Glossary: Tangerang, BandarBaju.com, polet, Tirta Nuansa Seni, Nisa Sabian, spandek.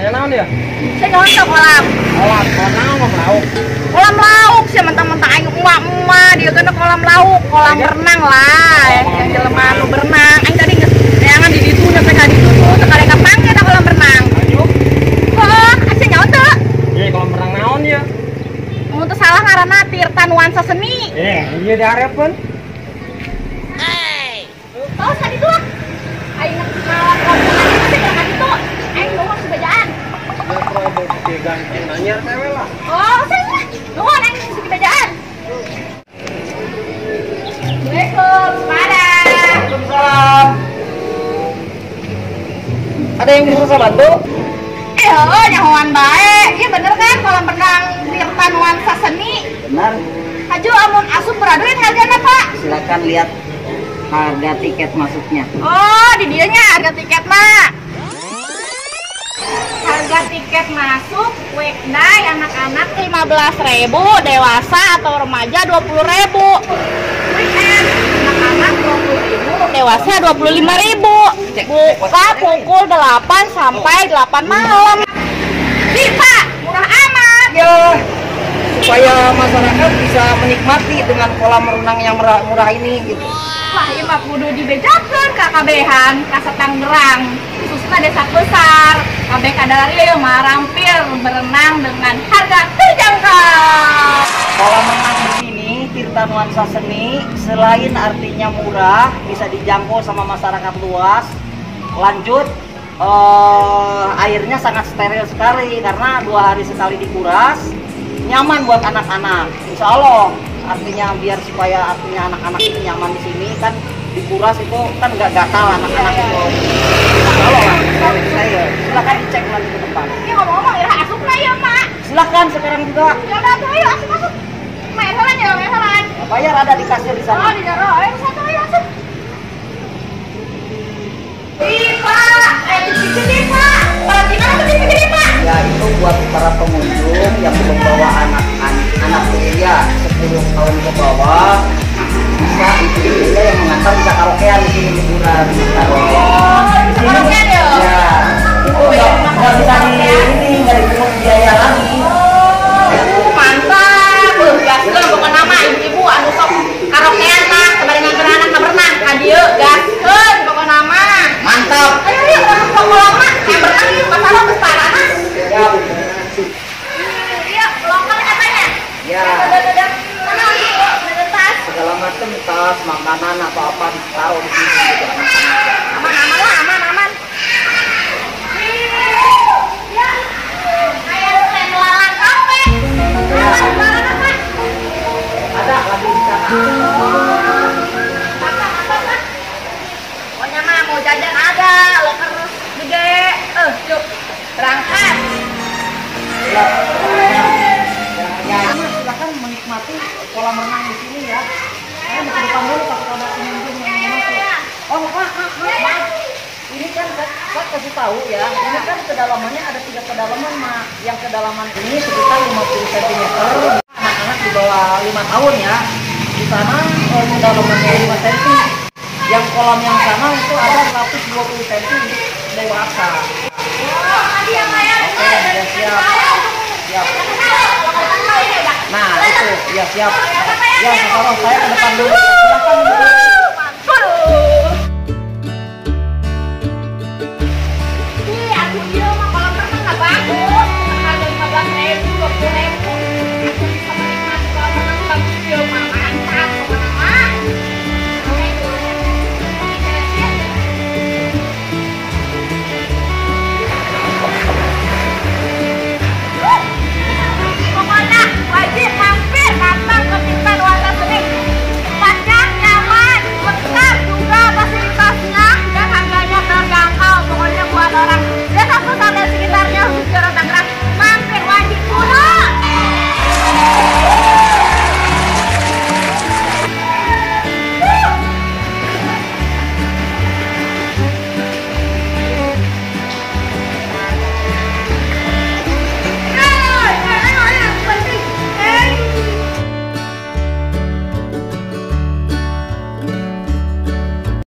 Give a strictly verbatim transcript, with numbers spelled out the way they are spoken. Ayo naon ya? Saya ngontok kolam. Kolam, kolam naon lauk? Kolam lauk sih mentang-mentang aing emak-emak dia kena kolam lauk, kolam renang lah. Yang jelema anu berenang, aing tadi geus neangan di ditu teh ka ditu. Teh karek pangke teh kolam renang. Ayo. Heuh, asa nyaon teh? Ieu kolam renang naon ya? Mun teu salah ngaranna Tirta Nuansa Seni. Eh, ieu diarepeun. Ai. Tos ka ditu. Aing ngalawan nanya tewe lah. Oh, saya. Nuhun aing mesti kebajaan. Assalamualaikum, Madam. Waalaikumsalam. Ada yang bisa saya bantu? Eh, heuh, nyahoan bae. Iya bener kan kolam renang Tirta Nuansa Seni? Benar. Aju amun asup beraduin harganya, Pak. Silakan lihat harga tiket masuknya. Oh, di dieu nya harga tiket mah. Harga tiket masuk weekday anak-anak lima belas ribu, dewasa atau remaja dua puluh ribu. Weekend anak-anak dua puluh ribu, dewasa dua puluh lima ribu. Buka pukul delapan sampai delapan malam. Bisa, murah amat. Ya, supaya masyarakat bisa menikmati dengan kolam renang yang murah-murah ini gitu. Wah, ieu mah kudu dibejakeun ka kabehan, ka Satanggerang, khususna desa besar. Kabeh kadarieu mah rampir berenang dengan harga terjangkau. Kolam renang di sini Tirta Nuansa Seni selain artinya murah, bisa dijangkau sama masyarakat luas. Lanjut, eh, airnya sangat steril sekali karena dua hari sekali dikuras. Nyaman buat anak-anak, insya Allah. Artinya biar supaya artinya anak-anak itu nyaman di sini kan dikuras itu kan nggak gatal anak-anak itu. Kalau saya silakan dicek lagi ke depan. Ini ngomong-ngomong ya asup lah ya Mak. Silakan sekarang juga. Ya udah tuh ayo asup asup. Masalah ya masalah. Bayar ada di kasir di sana. Oh di sana. Ayo satu ayo asup. Iya Pak. Eh di sini Pak. Perhatikan aku di sini Pak. Ya itu buat para pengunjung yang membawa anak-anak anak usia sepuluh tahun ke bawah. Bisa itu dia yang mengantar bisa karaokean di sini liburan. Oh, bisa karaokean ya? Ya. Itu nggak bisa di ini, nggak dipungut biaya lagi. Oh, mantap. Gas lo, bukan nama ibu-ibu anu sok karaokean lah. Kemarin nggak berenang, nggak berenang. Kadio, gas lo, bukan nama. Mantap. Ayo, ayo, ayo, pokok lama. Yang berenang itu masalah besar anak. Ya, bener. Iya, lokal katanya. Ya. Segala macam tas, makanan, apa-apa ditaruh di sini. Aman, aman lah, aman, aman. Ya, kayak penjualan kafe. Penjualan apa? Ada lagi di sana. Apa, apa, apa? Pokoknya mah mau jajan ada, loker gede. Eh, yuk, berangkat. Silakan menikmati kolam renang di sini ya. Saya mau depan dulu takut ada pengunjung yang masuk. Oh, Pak, Pak. Ini kan Pak kasih tahu ya. Ini kan kedalamannya ada tiga kedalaman, Mak. Yang kedalaman ini sekitar lima puluh sentimeter. Anak-anak di bawah lima tahun ya. Di sana kedalamannya lima sentimeter. Yang kolam yang sana itu ada seratus dua puluh sentimeter dewasa. Oh, tadi yang layar. Oke, sudah siap. Siap. Nah, itu ya siap. Ya, kalau saya ke depan dulu. Silakan.